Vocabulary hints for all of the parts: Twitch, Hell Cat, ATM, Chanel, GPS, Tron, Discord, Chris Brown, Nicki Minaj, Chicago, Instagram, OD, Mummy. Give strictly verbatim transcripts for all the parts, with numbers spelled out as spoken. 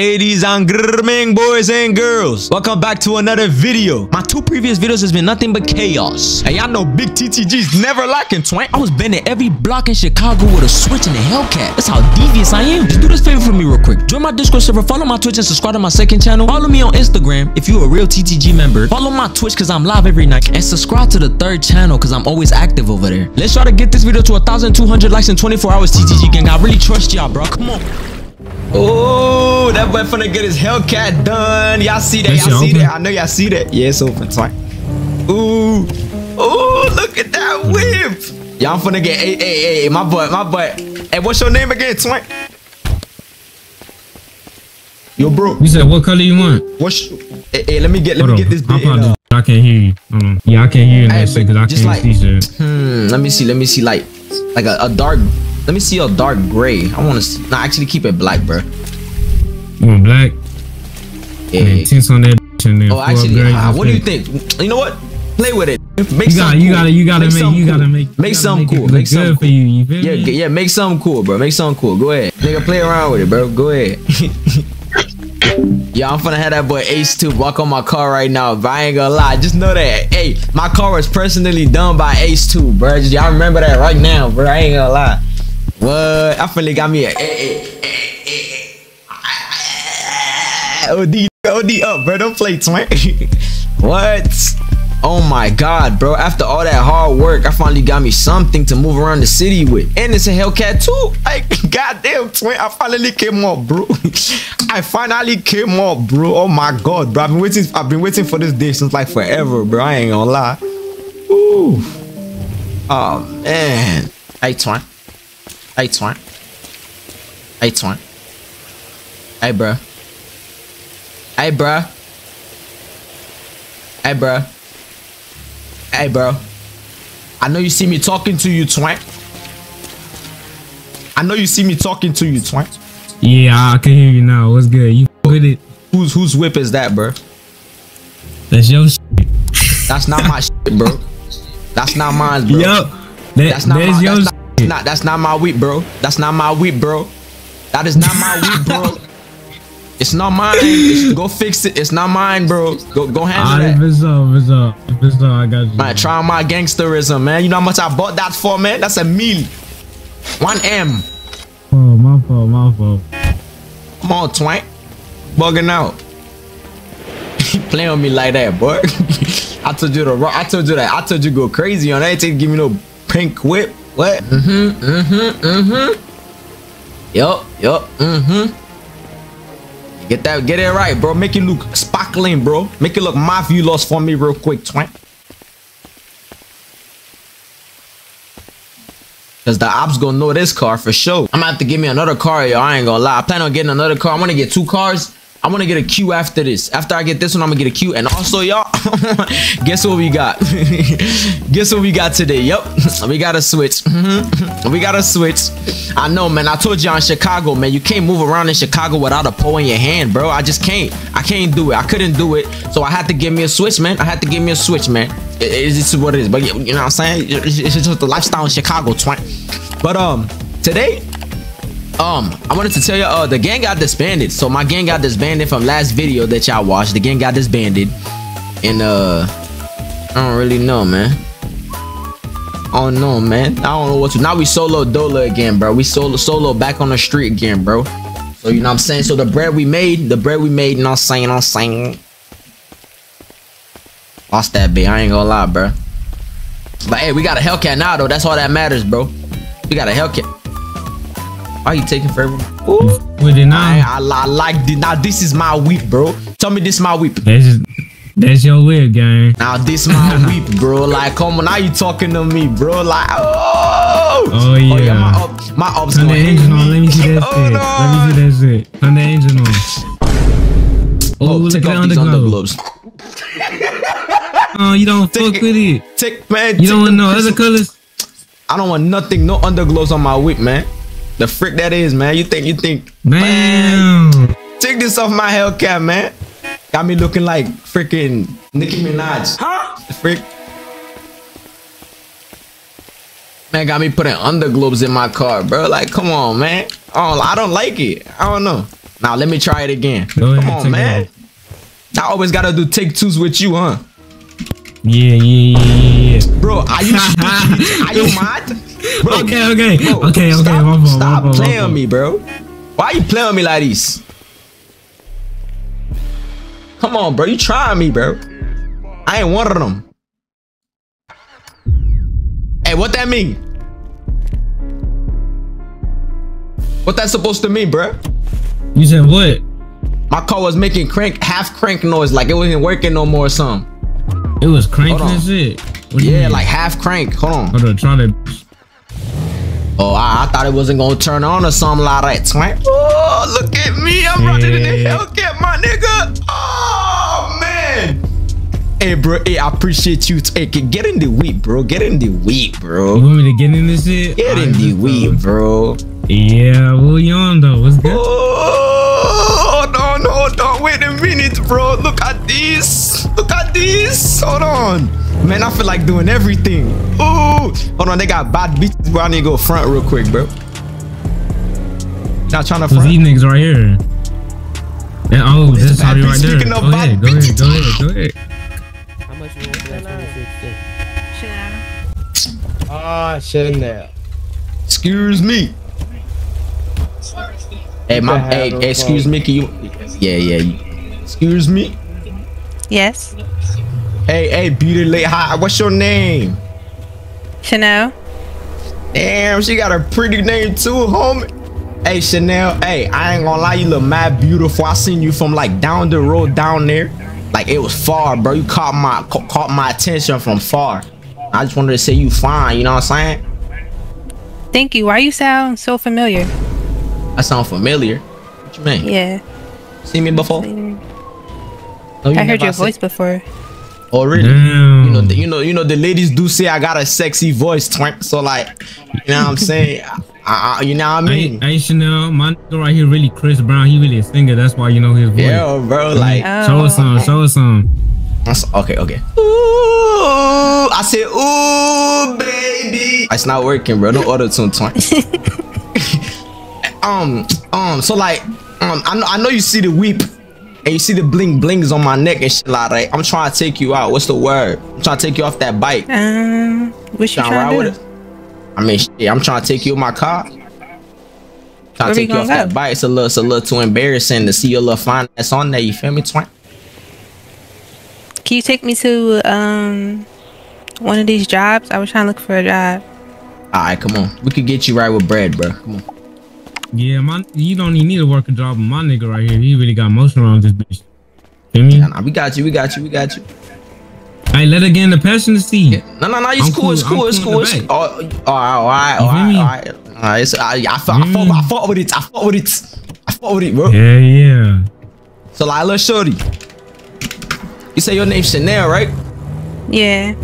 Ladies and gentlemen, boys and girls, welcome back to another video. My two previous videos has been nothing but chaos, and y'all know big T T G's never lacking, twang. I was bending every block in Chicago with a switch and a Hellcat. That's how devious I am. Just do this favor for me real quick. Join my Discord server, follow my Twitch, and subscribe to my second channel. Follow me on Instagram if you're a real T T G member. Follow my Twitch because I'm live every night, and subscribe to the third channel because I'm always active over there. Let's try to get this video to one thousand two hundred likes in twenty-four hours, T T G gang. I really trust y'all, bro. Come on. Oh, that boy finna get his Hellcat done. Y'all see that? Y'all see that? I know y'all see that. Yeah, it's open. It's fine. Ooh. Ooh, look at that whip. Y'all finna get, hey, hey, hey, my boy, my boy. Hey, what's your name again, Twink? Yo, bro. You said what color you want? What's, hey, hey, let me get, let me get this bit in up. I can't hear you. Um, yeah, I can't hear you in that shit because I can't see shit. Hmm, let me see, let me see, like, like a, a dark. Let me see your dark gray. I want to nah, actually keep it black, bro. You want black? Yeah. Man, tints on that. And oh, actually, gray, uh, what do you think? You know what? Play with it. Make you something. Gotta, cool. You gotta, you gotta make, make you gotta make, you make gotta something make cool. Make something good cool. For you. You feel yeah, me? yeah. Make something cool, bro. Make something cool. Go ahead, nigga. Play around with it, bro. Go ahead. Yeah, I'm finna have that boy Ace to walk on my car right now, but I ain't gonna lie. Just know that, hey, my car was personally done by Ace two, bro. Y'all remember that right now, bro. I ain't gonna lie. What? I finally got me a O D O D up, bro. Don't play twang. What? Oh my god, bro. After all that hard work, I finally got me something to move around the city with. And it's a Hellcat too. Like, goddamn twang. I finally came up, bro. I finally came up, bro. Oh my god, bro. I've been waiting, I've been waiting for this day since like forever, bro. I ain't gonna lie. Ooh. Oh man. Hey twang. Hey, twang. Hey, twang. Hey, bruh. Hey, bruh. Hey, bruh. Hey, bro. I know you see me talking to you, twang. I know you see me talking to you, twang. Yeah, I can hear you now. What's good? You with it? Who's, whose whip is that, bro? That's your shit. That's not my shit, bro. That's not mine, bro. Yup. That, that's not that's my, your that's not Not, that's not my whip, bro. That's not my whip, bro. That is not my whip, bro. It's not mine. It's, go fix it. It's not mine, bro. Go, go handle that. It's up, it's up, it's up. I got you. Man, try my gangsterism, man. You know how much I bought that for, man? That's a meal. One M. Oh, my fault, my fault. Come on, twang. Bugging out. Playing on me like that, boy. I told you to. I told you that. I told you go crazy on that. Take give me no pink whip. What? Mm-hmm, mm-hmm, mm-hmm. Yup, yup, mm-hmm. Get that, get it right, bro. Make it look sparkling, bro. Make it look my view lost for me real quick, twang. Cause the ops gonna know this car for sure. I'm gonna have to give me another car, yo. I ain't gonna lie. I plan on getting another car. I wanna get two cars. I wanna get a Q after this. After I get this one, I'm gonna get a Q. And also, y'all, guess what we got? Guess what we got today? Yup, we got a switch. Mm-hmm. We got a switch. I know, man. I told y'all in Chicago, man, you can't move around in Chicago without a pole in your hand, bro. I just can't. I can't do it. I couldn't do it. So I had to give me a switch, man. I had to give me a switch, man. It, it, it's what it is. But you know what I'm saying? It's, it's just the lifestyle in Chicago, twang. But um, today. Um, I wanted to tell you, uh, the gang got disbanded. So my gang got disbanded from last video that y'all watched. The gang got disbanded, and uh, I don't really know, man. I don't know, man. I don't know what to. Now we solo Dola again, bro. We solo solo back on the street again, bro. So you know what I'm saying. So the bread we made, the bread we made. You know what I'm saying, I'm saying. Lost that bit. I ain't gonna lie, bro. But hey, we got a Hellcat now, though. That's all that matters, bro. We got a Hellcat. Are you taking forever? Ooh. With it now. I, I, I like this. Now this is my whip, bro. Tell me this is my whip. That's, just, that's your whip, gang. Now this my whip, bro. Like, come on. Now you talking to me, bro. Like, oh. Oh, yeah. Oh, yeah, my, up, my up's Turn the engine on. Let me see that shit. Let me see that shit. Turn the engine on. Oh, oh take off these underglobes. Oh, you don't take fuck it. with it. Take, man, you don't want no other colors? I don't want nothing. No underglows on my whip, man. The frick that is, man. You think, you think. Man. Take this off my Hellcat, man. Got me looking like freaking Nicki Minaj. Huh? The frick. Man, got me putting underglobes in my car, bro. Like, come on, man. I don't, I don't like it. I don't know. Now let me try it again. Go Come on, man. Off. I always gotta do take twos with you, huh? Yeah, yeah, yeah, yeah. Bro, are you are you mad? Bro, okay, okay, bro, okay, okay. Stop, one more, stop one more, playing on me, bro. Why you playing on me like this? Come on, bro. You trying me, bro? I ain't one of them. Hey, what that mean? What that supposed to mean, bro? You said what? My car was making crank, half crank noise, like it wasn't working no more or something. It was cranking and shit. What yeah, like half crank. Hold on. Hold on, try to. Oh, I, I thought it wasn't gonna turn on or something like that. Oh, look at me! I'm running hey. in the Hellcat, my nigga. Oh man. Hey, bro. Hey, I appreciate you. Hey, get in the weed, bro. Get in the weed, bro. You want me to get in this shit? Get in the weed, bro. Yeah, well, you on though? What's good? Oh, hold on, hold on. Wait a minute, bro. Look at this. Look at this. Hold on. Man, I feel like doing everything. Oh, hold on. They got bad beats, bro. I need to go front real quick, bro. Not trying to front. These niggas right here. Yeah, oh, oh this hobby right there. Go ahead, go ahead, go ahead, go ahead. How much you want for that twenty-six? Ah, shit in there. Excuse me. Hey, my, hey, excuse me, can you, yeah, yeah, you, excuse me? Yes. Hey, hey, beauty lady, hi, what's your name? Chanel. Damn, she got a pretty name too, homie. Hey, Chanel, hey, I ain't gonna lie, you look mad beautiful. I seen you from like down the road down there. Like it was far, bro. You caught my, ca caught my attention from far. I just wanted to say you fine, you know what I'm saying? Thank you. Why you sound so familiar? I sound familiar. What you mean? Yeah. See me before? No, you I heard your said. voice before. Oh really? Damn. You know, the, you know, you know. The ladies do say I got a sexy voice, twink. So like, you know what I'm saying? I, I, you know what I mean? Hey, Chanel, my nigga right here really Chris Brown. He really a singer. That's why you know his voice. Yeah, bro. Like, oh, show us some. Show us some. Okay, okay. Ooh, I said, ooh, baby. It's not working, bro. No auto tune, twink. Um, um, so like, um, I know, I know you see the weep and you see the bling blings on my neck and shit like that. Right? I'm trying to take you out. What's the word? I'm trying to take you off that bike. Um, what you trying to do? I mean, shit, I'm trying to take you in my car. I'm trying Where to take you off go? that bike. It's a little, it's a little too embarrassing to see your little fine ass on there. You feel me, twin? Can you take me to, um, one of these jobs? I was trying to look for a job. All right, come on. We could get you right with bread, bro. Come on. Yeah, my, you don't even need to work a job. My nigga right here, he really got motion around this bitch. Feel me? Yeah, nah, we got you, we got you, we got you. Hey, let her get in the passion to see. Yeah. No, no, no, it's cool, cool, it's cool, I'm it's cool. It's cool. Oh, alright, alright, alright, alright. I fought with it, I fought with it. I fought with it, bro. Yeah, yeah. So, like, little shorty, you say your name's Chanel, right? Yeah.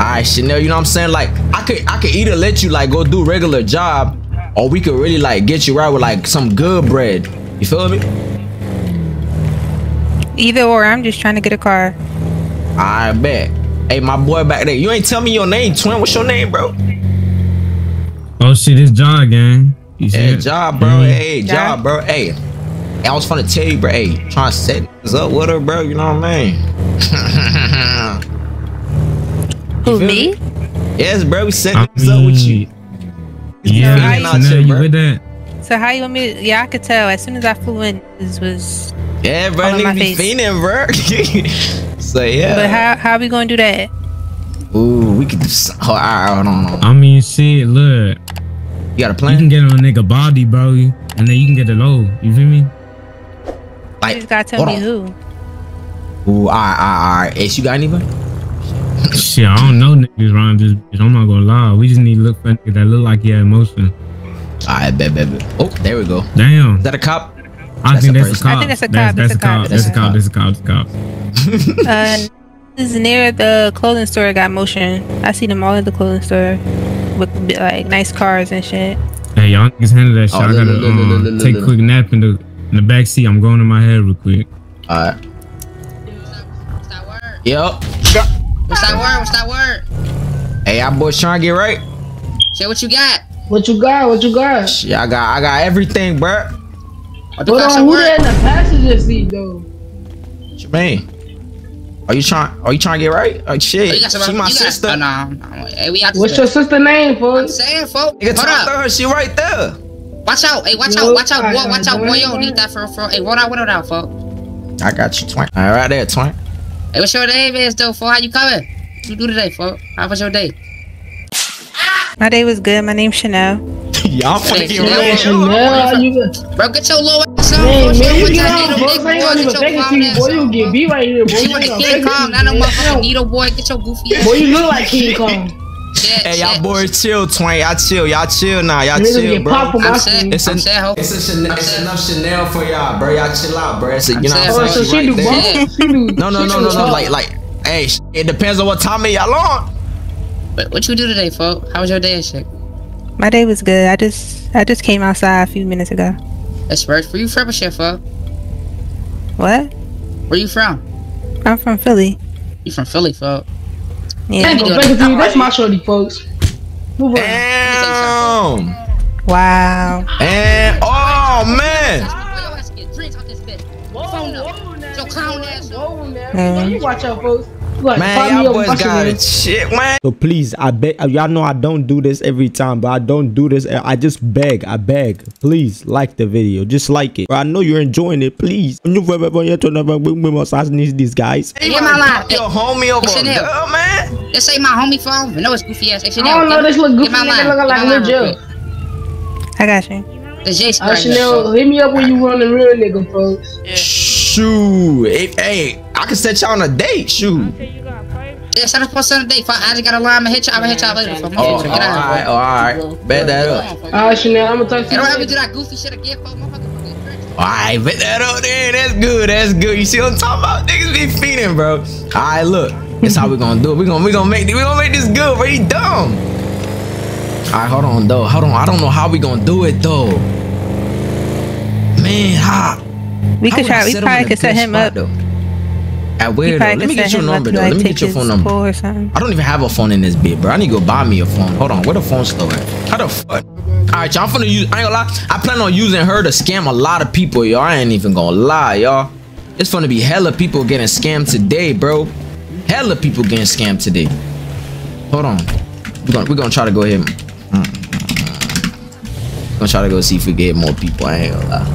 Alright, Chanel, you know what I'm saying? Like, I could, I could either let you, like, go do regular job, or we could really like get you right with like some good bread. You feel me? Either or, I'm just trying to get a car. I bet. Hey, my boy back there, you ain't tell me your name, twin. What's your name, bro? Oh shit, it's John, gang. You see hey, John, bro. Mm-hmm. Hey, John, bro. Hey, hey, I was trying to tell you, bro. Hey, trying to set this up with her, bro. You know what I mean? Who, me? me? Yes, bro. We set this up with you. Yeah, yeah you, you, you with that. So how you want me to, yeah, I could tell as soon as I flew in, this was yeah, bro, all on my face. Fiending, bro. So yeah. But how how we gonna do that? Ooh, we could do something. Hold on, hold on. I mean, shit, look. You got a plan? You can get on a nigga body, bro, and then you can get the load. You feel me? Like, you just gotta tell me on. who. Ooh, all right, all right, all right. Ace, you got anybody? Shit, I don't know niggas around this bitch. I'm not gonna lie. We just need to look for niggas that look like he had motion. Alright, bet, bet, bet. Oh, there we go. Damn. Is that a cop? I think that's a cop. I think that's a cop. That's a cop. That's a cop. That's a cop. That's a cop. Uh, this is near the clothing store. Got motion. I see them all at the clothing store with like nice cars and shit. Hey, y'all niggas handle that shit. I gotta take a quick nap in the in the back seat. I'm going to my head real quick. Alright. Yup. What's that word? What's that word? Hey, y'all boys trying to get right. Shit, what you got? What you got? What you got? Shit, I got, I got everything, bruh. I think that's who that in the passenger seat though. Jermaine, are you trying? Are you trying to get right? Like shit, she my got, sister. Oh, nah, nah, hey, we out. What's your sister name, folks? I'm saying, folks. Hold up, her, she right there. Watch out! Hey, watch out! Watch out! Boy, watch out! Boy, you don't need that for for. Hey, roll out, roll out, folks. I got you, twin. All right, right there, twin. Hey, what's your name is though, folks? How you coming? What you do today, folks? How was your day? My day was good. My name's Chanel. Y'all fucking real. Bro, get your little ass on. Man, man, you get out, bro. I ain't gonna even take it to you, boy. You get beat right here, boy. You like King Kong. Not no motherfucking needle, boy. Get your goofy ass. Boy, you look like King Kong. Hey, y'all boys chill, twin. Y'all chill. Y'all chill now. Y'all chill, bro. It's enough Chanel for y'all, bro. Y'all chill out, bro. You know what I'm saying? No, no, no, no, no. Like, like, hey, it depends on what time y'all on. But what you do today, folk? How was your day and shit? My day was good. I just I just came outside a few minutes ago. That's right. Where you from and shit, folk? What? Where you from? I'm from Philly. You from Philly, folk? Yeah. I ain't gonna break it to you. That's my shorty, folks. Move on. Damn. Wow. And oh man. Mm. You watch out, folks. Like, man, y'all boys got it. Shit, man. So please, I beg, y'all know I don't do this every time, but I don't do this. I just beg, I beg. Please like the video, just like it. Bro, I know you're enjoying it. Please. You forever assassinate these guys. Hey, my life. Your homie over girl, man. This ain't my homie phone. I know it's goofy ass. I don't know. This look goofy. Look like Lil Joe. I got you. The J. I should know. Hit me up when you run a real nigga, folks. Yeah. Shoot, hey, hey, I can set y'all on a date. Shoot. Yeah, set up on a date. If I, I just got a line, I'ma hit y'all. I'ma hit y'all later. So I'm oh, all right, all right. Bet that up. All right, Chanel, I'ma talk to you. Don't ever do that goofy shit again, folks. All right, bet that up there. That's good. That's good. You see what I'm talking about? Niggas be feeding, bro. All right, look. That's how we gonna do it. We gonna we gonna make we gonna make this good, bro. You dumb. All right, hold on though. Hold on. I don't know how we gonna do it though. Man, how? We could try. We probably could set him up. At where though? Let me get your number though. Let me get your phone number. I don't even have a phone in this bit, bro. I need to go buy me a phone. Hold on, where the phone store at? How the fuck? All right, y'all. I'm finna use. I ain't gonna lie. I plan on using her to scam a lot of people, y'all. I ain't even gonna lie, y'all. It's gonna be hella people getting scammed today, bro. Hella people getting scammed today. Hold on. We're gonna we're gonna try to go ahead. We're gonna try to go see if we get more people. I ain't gonna lie.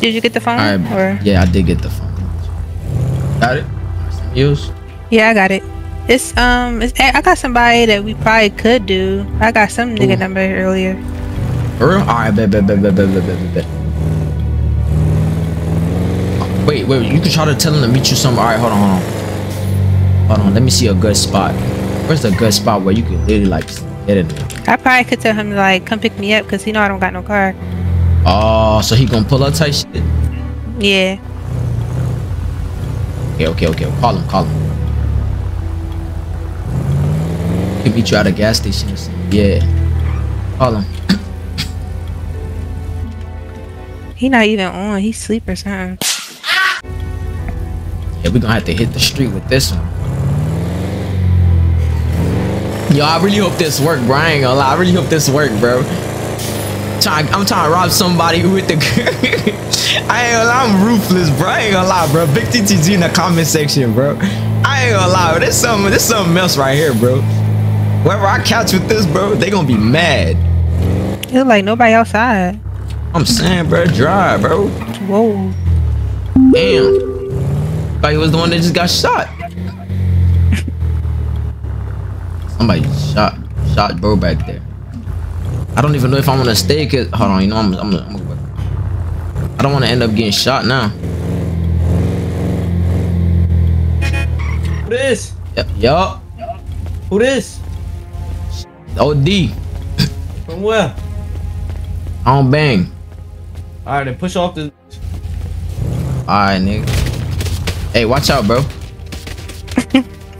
Did you get the phone? Right, or? Yeah, I did get the phone. Got it? Yours? Yeah, I got it. It's um, it's, I got somebody that we probably could do. I got some nigga Ooh. number earlier. For real? All right, bet, bet, bet, bet, bet, bet, bet, bet. Oh, wait, wait, you can try to tell him to meet you somewhere. All right, hold on, hold on, hold on. Let me see a good spot. Where's the good spot where you can literally like get it? I probably could tell him to like come pick me up because he know I don't got no car. Oh, so he gonna pull up type shit? Yeah. Okay, okay, okay. Call him, call him. He meet you at a gas station. Yeah. Call him. He not even on. He's asleep or something. Yeah, we gonna have to hit the street with this one. Yo, I really hope this work, bro. I ain't gonna lie. I really hope this work, bro. Trying, I'm trying to rob somebody with the girl. I ain't gonna lie, I'm ruthless, bro. I ain't gonna lie, bro. Big T T G in the comment section, bro. I ain't gonna lie, bro. There's something, there's something else right here, bro. Wherever I catch with this, bro, they gonna be mad. It's like nobody outside. I'm saying, bro, dry, bro. Whoa. Damn. Like it was the one that just got shot. Somebody shot, shot bro back there. I don't even know if I'm gonna stay, cause hold on, you know I'm, I'm, I'm, I'm I don't want to end up getting shot now. Who this? Yep. Yup. Who this? O D. From where? I don't bang. All right, then push off the. All right, nigga. Hey, watch out, bro.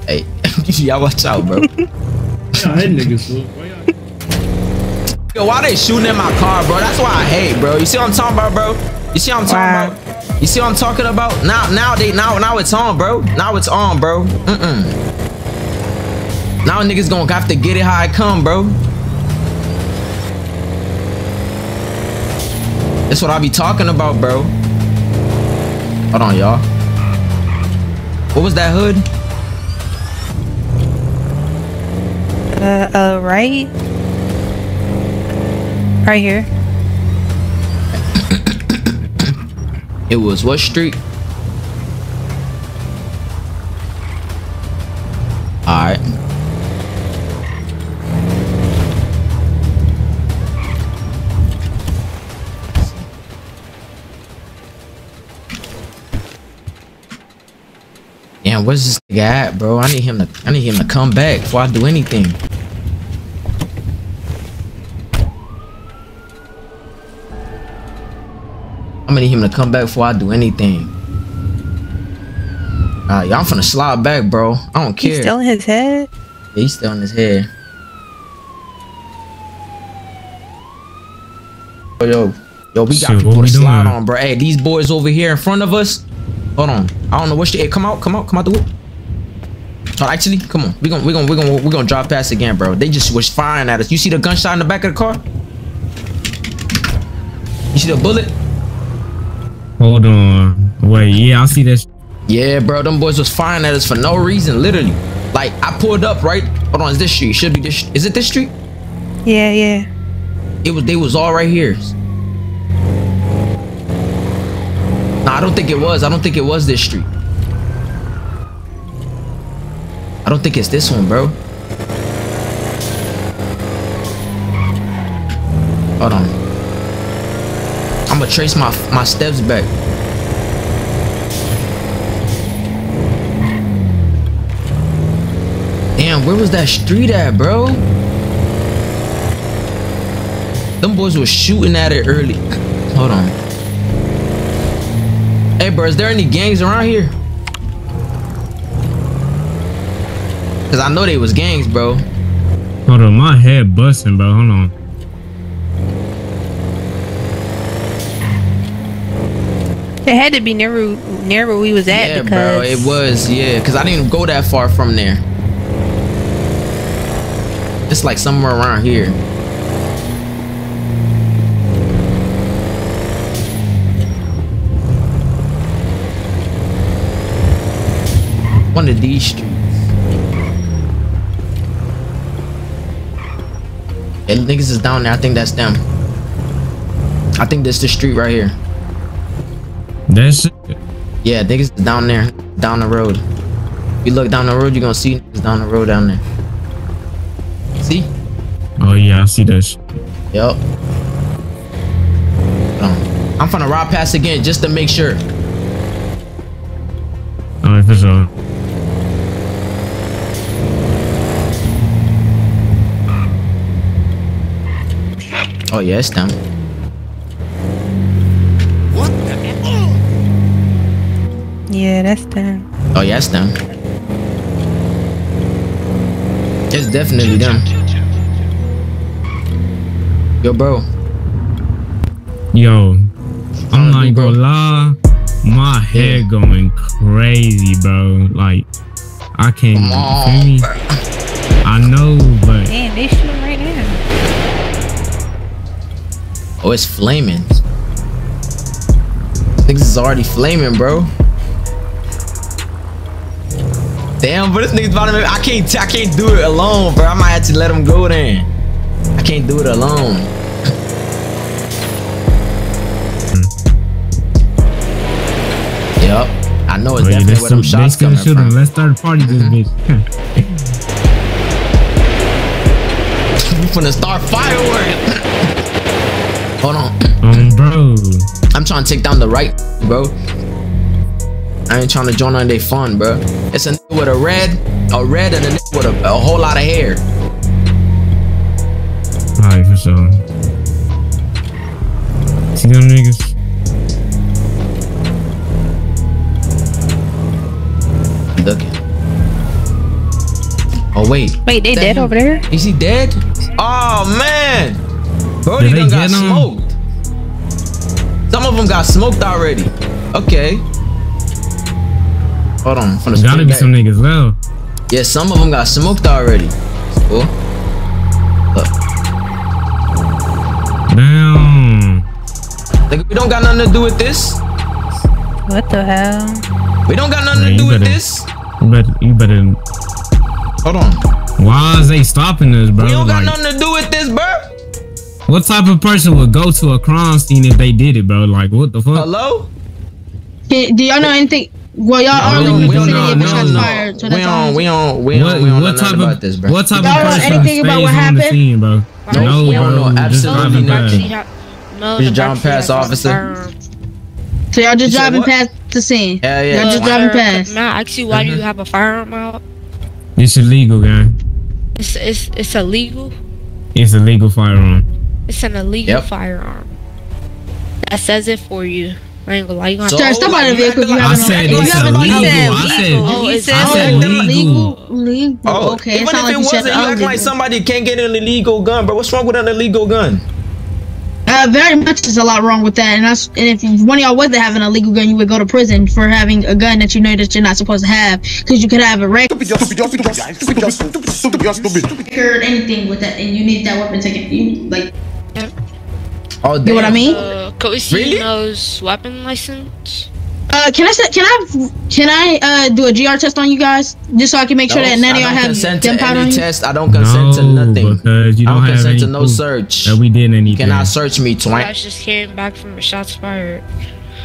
Hey, y'all watch out, bro. Y'all hit niggas. Yo, why they shooting at my car, bro? That's why I hate, bro. You see what I'm talking about, bro? You see what I'm talking wow. about? You see what I'm talking about? Now, now they, now, now it's on, bro. Now it's on, bro. Mm mm. Now niggas gonna have to get it how it come, bro. That's what I be talking about, bro. Hold on, y'all. What was that hood? Uh, uh, right? Right here. It was what street? Alright. Damn, where's this nigga at, bro? I need him to I need him to come back before I do anything. I'm gonna need him to come back before I do anything. Alright, y'all, I'm finna slide back, bro. I don't care. He's still in his head? Yeah, he's still in his head. Yo, yo, yo, we got Shit, people to slide doing? on, bro. Hey, these boys over here in front of us. Hold on. I don't know what shit. Hey, come out, come out, come out the whip. Oh, actually, come on. We're gonna we gonna we gonna we gonna drive past again, bro. They just was firing at us. You see the gunshot in the back of the car? You see the bullet? Hold on. Wait, yeah, I see this. Yeah, bro, them boys was firing at us for no reason, literally. Like, I pulled up, right? Hold on, is this street? Should be this. Is it this street? Yeah, yeah. It was. They was all right here. Nah, I don't think it was. I don't think it was this street. I don't think it's this one, bro. Hold on. I'm gonna trace my my steps back. Damn, where was that street at, bro? Them boys were shooting at it early. Hold on. Hey, bro, is there any gangs around here? Cause I know they was gangs, bro. Hold on, my head busting, bro. Hold on. It had to be near near where we was at. Yeah, because bro, it was. Yeah, because I didn't even go that far from there. It's like somewhere around here. One of these streets. And niggas is down there. I think that's them. I think that's the street right here. That's it. Yeah, niggas is down there, down the road. If you look down the road, you're gonna see niggas down the road down there. See? Oh yeah, I see this. Yep. Um, I'm finna ride past again just to make sure. Alright, for sure. Oh yeah, it's down. Yeah, that's them. Oh, yeah, that's them. It's definitely them. Yo, bro. Yo, I'm not gonna lie. My head yeah. going crazy, bro. Like, I can't. Come you feel me? Bro. I know, but. Damn, they shooting right now. Oh, it's flaming. Niggas is already flaming, bro. Damn, but this nigga's about to make, I can't I can't do it alone, bro. I might have to let him go then. I can't do it alone. Yup. I know it's oh, definitely yeah, where them so, shots coming shoot from. Him. Let's start a party this bitch. We finna start fireworks. Hold on. Um, bro. I'm trying to take down the right, bro. I ain't trying to join on their fun, bro. It's a nigga with a red, a red, and a nigga with a, a whole lot of hair. Alright, for sure. See them niggas? Looking. Oh, wait. Wait, they dead him? over there? Is he dead? Oh, man. Brody done got smoked. Him? Some of them got smoked already. Okay. Hold on, there's gotta be back. some niggas low. Yeah, some of them got smoked already. Cool. Look. Damn. Nigga, we don't got nothing to do with this. What the hell? We don't got nothing yeah, to do better, with this. You better, you better. Hold on. Why is they stopping this, bro? We don't got like, nothing to do with this, bro. What type of person would go to a crime scene if they did it, bro? Like, what the fuck? Hello? Can, do y'all know anything? Well, y'all no, are we don't know. So we don't. We don't. We don't. We don't know nothing about this, bro. What type of person anything about what happened? Scene, bro? Right. No, we don't know absolutely nothing. No, just driving past officer. So y'all just driving past the scene. Yeah, yeah. Y'all just driving past. Now, actually, why do you have a firearm out? It's illegal, guy. It's it's it's illegal. It's a legal firearm. It's an illegal firearm. That says it for you. I ain't gonna lie. You so, step out of the vehicle. I said it's illegal. I said illegal. Legal. Oh, okay. Even if it wasn't, you act like somebody can't get an illegal gun, bro. What's wrong with an illegal gun? Uh, very much is a lot wrong with that. And, I, and if one of y'all wasn't having an illegal gun, you would go to prison for having a gun that you know that you're not supposed to have, because you could have a record or anything with that, and you need that weapon taken. You like. Oh, you know what I mean? Uh, could we see really? No's weapon license? Uh, can I can I can I uh do a G R test on you guys just so I can make no, sure that none of y'all have gunpowder on you? Test. I don't consent no, to nothing. Because you don't I don't have consent to no search. That we did anything. You cannot search me, twink. I was just came back from a shots fired.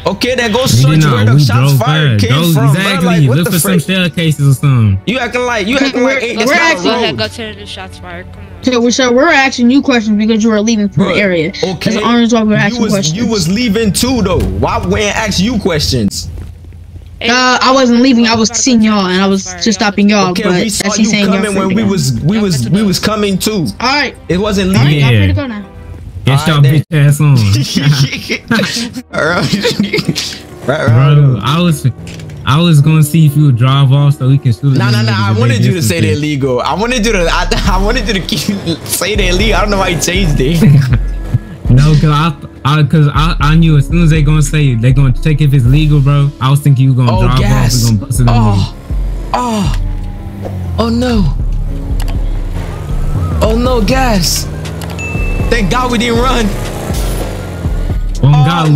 Okay, then go search you know, where the shots fired came Those, from. Exactly. Like, what Look the for frick? Some staircases or something. You acting like you acting like it's not a road. Go to the shots fired. Come on. So we're, so we're asking you questions because you were leaving from the area. Okay. That's the honest why we're asking you was, questions. You was leaving too, though. Why we ain't ask you questions? Uh, I wasn't leaving. I was seeing y'all, and I was just stopping y'all. Okay, but we saw as you coming when we go. was we was we was coming too. All right. It wasn't leaving. All right, y'all free to go now. Get your bitch ass on. All right. Right, right. Bro, I was. I was gonna see if you would drive off so we can shoot. No, no, no. I wanted you to say they're illegal. I wanted you to. I, I wanted you to keep say they're illegal. I don't know why you changed it. No, cause I, I, cause I, I knew as soon as they gonna say they gonna check if it's legal, bro. I was thinking you gonna oh, drive yes. off and gonna bust it on oh, me. Oh, oh no, oh no, gas. Thank God we didn't run. Oh,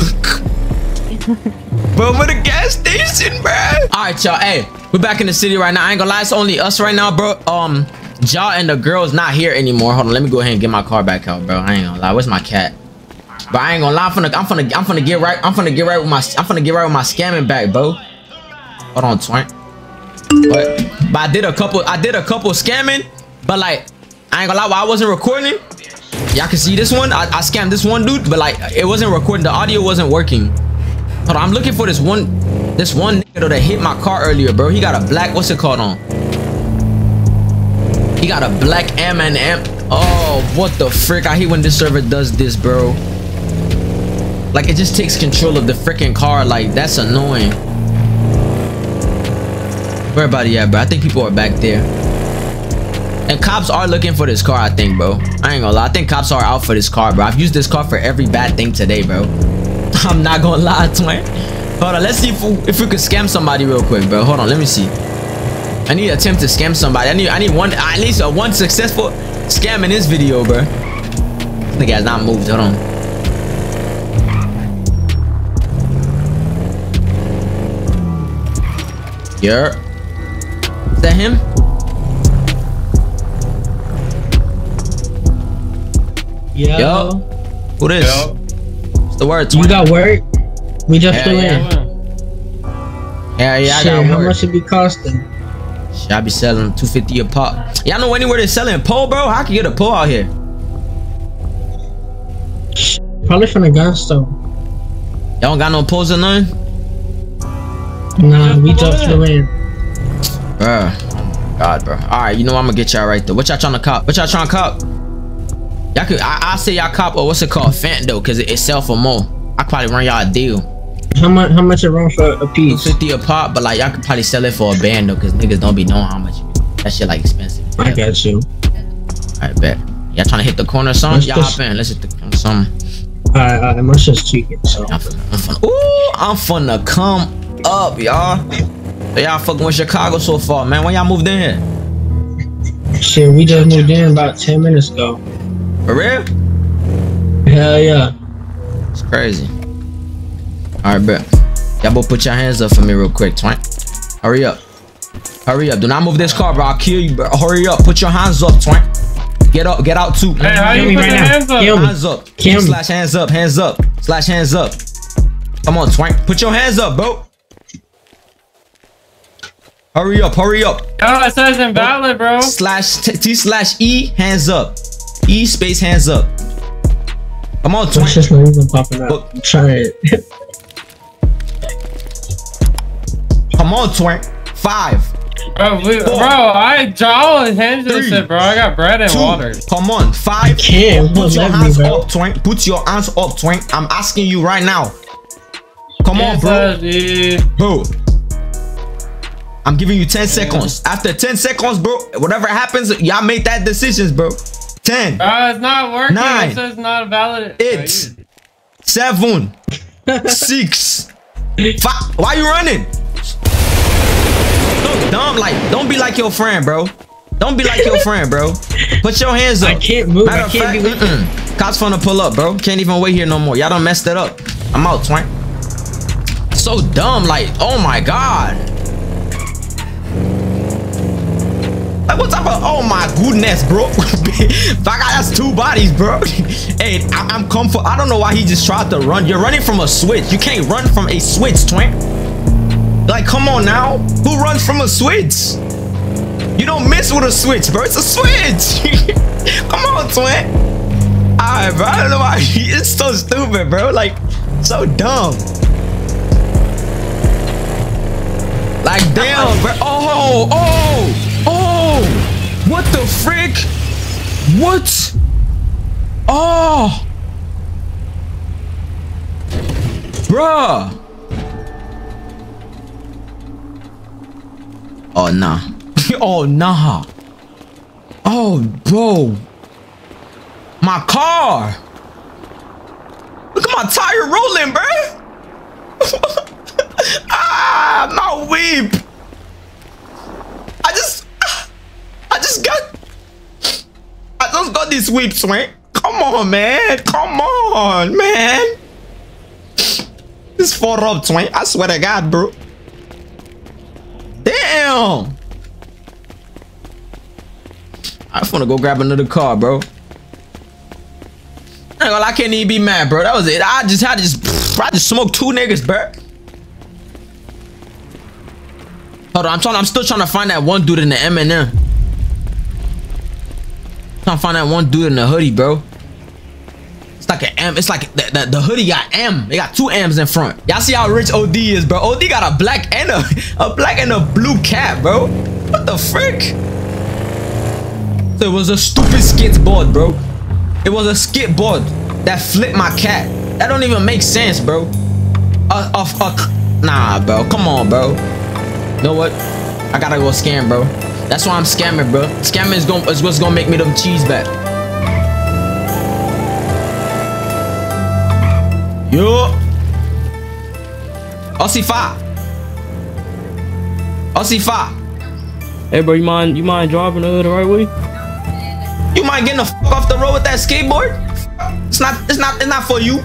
oh no. But we're the gas station, bro. All right, y'all. Hey, we're back in the city right now. I ain't gonna lie, it's only us right now, bro. Um, Ja and the girl's not here anymore. Hold on, let me go ahead and get my car back out, bro. I ain't gonna lie. Where's my cat? But I ain't gonna lie. I'm finna, I'm finna, I'm finna get right. I'm finna get right with my. I'm finna get right with my scamming back, bro. Hold on, twink. But, but I did a couple. I did a couple scamming. But like, I ain't gonna lie. While I wasn't recording, y'all can see this one. I, I scammed this one dude, but like, it wasn't recording. The audio wasn't working. Hold on, I'm looking for this one, this one nigga that hit my car earlier, bro. He got a black, what's it called on? He got a black M and M. Oh, what the frick? I hate when this server does this, bro. Like, it just takes control of the freaking car. Like, that's annoying. Where everybody at, bro? I think people are back there. And cops are looking for this car, I think, bro. I ain't gonna lie. I think cops are out for this car, bro. I've used this car for every bad thing today, bro. I'm not gonna lie, twin. Hold on, let's see if we, if we could scam somebody real quick, bro. Hold on, let me see. I need to attempt to scam somebody. I need I need one at least a one successful scam in this video, bro. The guy's not moved. Hold on. Yeah. Is that him? Yo. Yo. Who this? Yo. The words, you got work? We just yeah, threw yeah. in. Yeah, yeah, I Shit, got work. How much it be costing? Shit, I be selling two fifty a pop. Y'all know anywhere they're selling pole, bro? How can you get a pole out here? Probably from the gun store. Y'all don't got no poles or none? Nah, we just threw in. Bruh. Oh God, bro. Alright, you know I'm gonna get y'all right there. What y'all trying to cop? What y'all trying to cop? Y'all could, I, I say y'all cop or what's it called, Fant though, cause it, it's sell for more. I probably run y'all a deal. How much? How much it run for a piece? Fifty a pop, but like y'all could probably sell it for a band though, cause niggas don't be knowing how much. That shit like expensive. I yeah. got you. I bet. Y'all trying to hit the corner or something? Y'all hop in. Let's hit the corner or something. Alright, alright. My shit's cheating. So. I'm finna, ooh, I'm finna come up, y'all. So y'all fucking with Chicago so far, man. When y'all moved in here? Shit, we just moved in about ten minutes ago. For real? Hell yeah. It's crazy. All right, bro. Y'all both put your hands up for me real quick. Twink. Hurry up. Hurry up. Do not move this car, bro. I'll kill you, bro. Hurry up. Put your hands up, twink. Get up. Get out, too. Hey, how you put your hands up? Hands up. Slash hands up. Hands up. Slash hands up. Come on, twink. Put your hands up, bro. Hurry up. Hurry up. Oh, it says invalid, bro. Slash T slash E. Hands up. E space hands up. Come on, twink. That's just not even popping up. Try it. Come on, twink. Five. Bro, we, four, bro I all his hands three, this shit, bro. I got bread and two, water. Come on, five. I can't. Put your hands me, up, twink. Put your hands up, twink. I'm asking you right now. Come yes, on, bro. Bro. I'm giving you ten yeah. seconds. After ten seconds, bro, whatever happens, y'all make that decisions, bro. Ten. Bro, it's not working. Nine. It says not valid. Eight. Bro, seven. Six. Five. Why you running? Look, dumb, like, don't be like your friend, bro. Don't be like your friend, bro. Put your hands up. I can't move. Matter I can't fact, mm-mm. Cops finna pull up, bro. Can't even wait here no more. Y'all done messed it up. I'm out, twink. So dumb, like, oh my god. Like, what type of, oh my goodness, bro. I got us two bodies, bro. Hey, I, I'm comfort. I don't know why he just tried to run. You're running from a switch. You can't run from a switch, twink. Like, come on now. Who runs from a switch? You don't mess with a switch, bro. It's a switch. Come on, twin. All right, bro. I don't know why. It's so stupid, bro. Like, so dumb. Like, damn, bro. Oh, oh, oh. What the frick? What? Oh. Bruh. Oh, nah. Oh, nah. Oh, bro. My car. Look at my tire rolling, bro. Ah, my weep. I just... I just got... I just got this weep, swing. Come on, man. Come on, man. This four up, swing. I swear to God, bro. Damn! I just wanna go grab another car, bro. Well, I can't even be mad, bro. That was it. I just had to just, I just smoked two niggas, bro. Hold on, I'm trying. I'm still trying to find that one dude in the M and M. I'm trying to find that one dude in the hoodie, bro. It's like an M. It's like the, the, the hoodie got M. They got two M's in front. Y'all see how rich O D is, bro. O D got a black and a, a black and a blue cap, bro. What the frick? It was a stupid skit board, bro. It was a skit board that flipped my cat. That don't even make sense, bro. Uh, uh, uh, nah, bro. Come on, bro. You know what? I gotta go scam, bro. That's why I'm scamming, bro. Scamming is, gonna, is what's gonna make me them cheese back. Yo, O C five. O C five. Hey, bro, you mind you mind driving the right way? You mind getting the fuck off the road with that skateboard? It's not it's not it's not for you.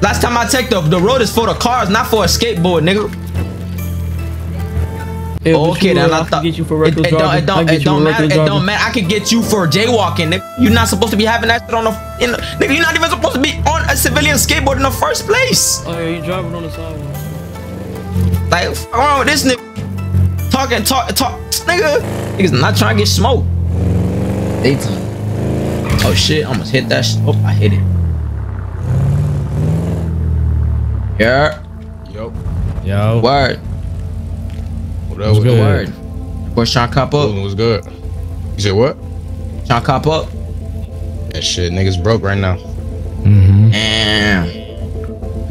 Last time I checked, the the road is for the cars, not for a skateboard, nigga. Hey, oh, okay, then I thought it, it don't it don't it don't matter. It don't matter. I could get you for jaywalking, nigga. You're not supposed to be having that shit on the in the, nigga. You're not even supposed to be on a civilian skateboard in the first place. Oh, yeah, you driving on the sidewalk. Like, what's wrong with this nigga? Talking, talk, talk, nigga. Niggas not trying to get smoked. eighteen. Oh shit! I almost hit that. Sh oh, I hit it. Yeah. Yo. Yo. Word. That was good. Word. What's trying to cop up? It was good. You said what? Trying to cop up? That shit, niggas broke right now. Mm-hmm. Damn.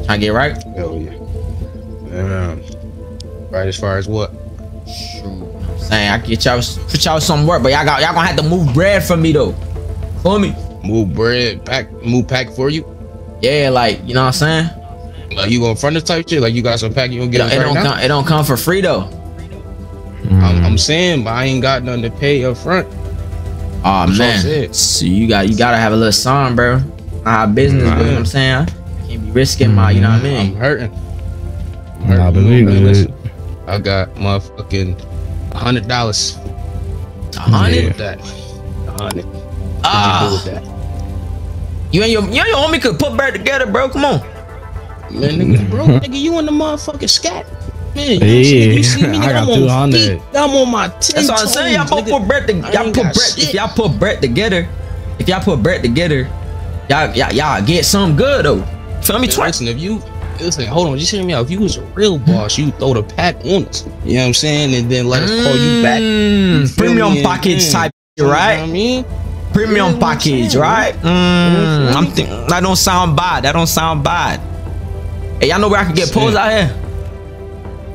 Trying to get right? Hell yeah. Damn. Right as far as what? Shoot. I'm saying, I get y'all put y'all some work, but y'all got y'all gonna have to move bread for me though. For me. Move bread, pack, move pack for you. Yeah, like you know what I'm saying. Like you gonna front this type shit? Like you got some pack you gonna get it, it right don't now? Come, it don't come for free though. Mm. I'm, I'm saying, but I ain't got nothing to pay up front. Oh man, so you got you gotta have a little song, bro. I my business, nah. You know what I'm saying? I can't be risking my, you know what I mean? I'm hurting. I'm hurting. Nah, believe me, I got motherfucking a hundred dollars. A hundred? Yeah. That. A hundred. Ah. You, you and your you and your homie could put back together, bro. Come on. Man, nigga, bro, nigga, you in the motherfucking scat. Man, you, yeah. know, you see me, nigga, I got two hundred. I'm on my ten. That's what I'm saying. Y'all both put Brett together. Y'all put Brett. If y'all put Brett together, if y'all put Brett together, y'all y'all get something good though. Feel me, twice. And if you listen, hold on, just hear me out. If you was a real boss, you throw the pack on us. You know what I'm saying? And then let us call you back. Mm, premium me? package mm. type, right? You know what I mean? Premium yeah, package, saying, right? Mm, I'm think that don't sound bad. That don't sound bad. Hey, y'all know where I can get poses out here?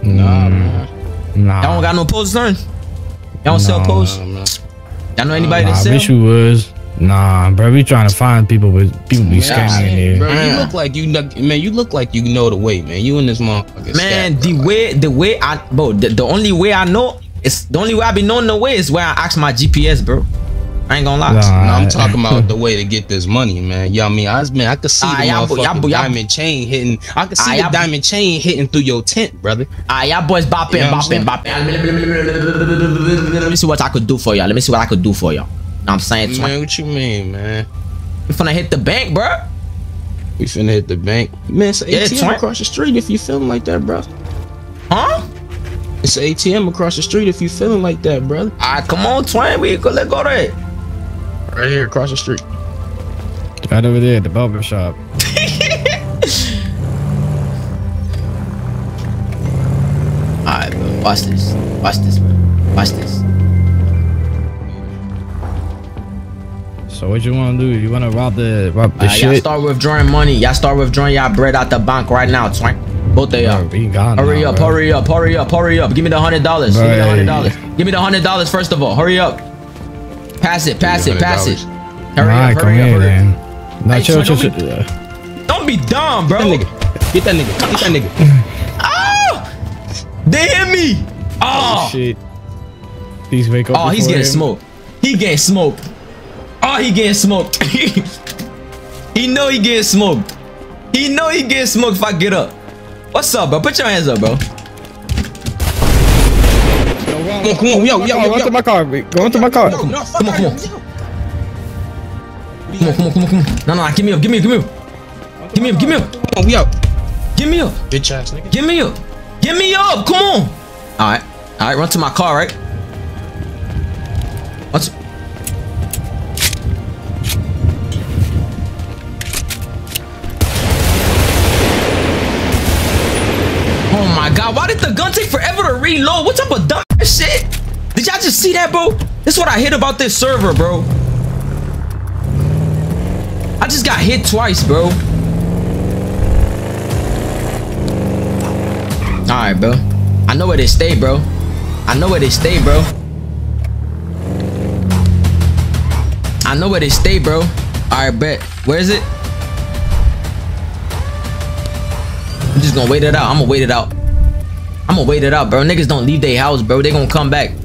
Nah, man. Nah. Y'all don't got no poses, turn. Y'all don't nah, sell poses. Y'all know anybody nah, that sell? I wish you was. Nah, bro, we trying to find people, but people be yeah, scamming in here. Bro, you yeah. look like you, man. You look like you know the way, man. You in this motherfucker. Man, scat, the bro, way, like. the way I, bro. The, the only way I know is the only way I be knowing the way is where I ask my G P S, bro. I ain't gonna lie. Nah, no, I'm talking about the way to get this money, man. You know what I mean? I, man, I could see uh, the motherfucking bo, diamond chain hitting. I could see uh, the diamond chain hitting through your tent, brother. Ah, uh, y'all boys bopping, you know bopping, bopping. Let me see what I could do for y'all. Let me see what I could do for y'all. I'm saying, man, twenty. What you mean, man? We finna hit the bank, bro. We finna hit the bank, man. It's an yeah, A T M across the street if you feeling like that, bro. Huh? It's an A T M across the street if you feeling like that, brother. All right, come on, twin. We go, let go of that. Right here, across the street. Right over there, at the barber shop. All right, bro. Watch this. Watch this, bro. Watch this. So what you wanna do? You wanna rob the rob the uh, shit? Y'all start withdrawing money. Y'all start withdrawing y'all bread out the bank right now, twink. Both of y'all. Hurry now, up, bro. hurry up, hurry up, hurry up. Give me the hundred dollars. Give me the hundred dollars. Give me the hundred dollars first of all. Hurry up. Pass it, pass it, pass it. Hurry nah, up, hurry up, hurry up. Nah, hey, chill, chill, don't, be, don't be dumb, bro. Get that nigga. Get that nigga. Get that nigga. Oh! They hit me! Oh, oh shit. Please wake up. Oh, he's getting him. smoked. He getting smoked. Oh, he getting smoked. He know he getting smoked. He know he getting smoked if I get up. What's up, bro? Put your hands up, bro. Yo, come on, come on, yo, yo, yo, yo. Go into my car, bro. Go into my car. Come on, come on, come on. Come on, come on, come on, come on. No, no, give me up, give me up, give me up. Give me up, give me up. Come on, we up. Give me up. Bitch ass nigga. Give me up. Give me up, come on. All right, all right, run to my car, right? What's Oh my God, why did the gun take forever to reload? What type of dumb shit? Did y'all just see that, bro? This is what I hate about this server, bro. I just got hit twice, bro. All right, bro. I know where they stay, bro. I know where they stay, bro. I know where they stay, bro. All right, bet. Where is it? I'm just gonna wait it out. I'm gonna wait it out. I'm gonna wait it out, bro. Niggas don't leave their house, bro. They gonna come back.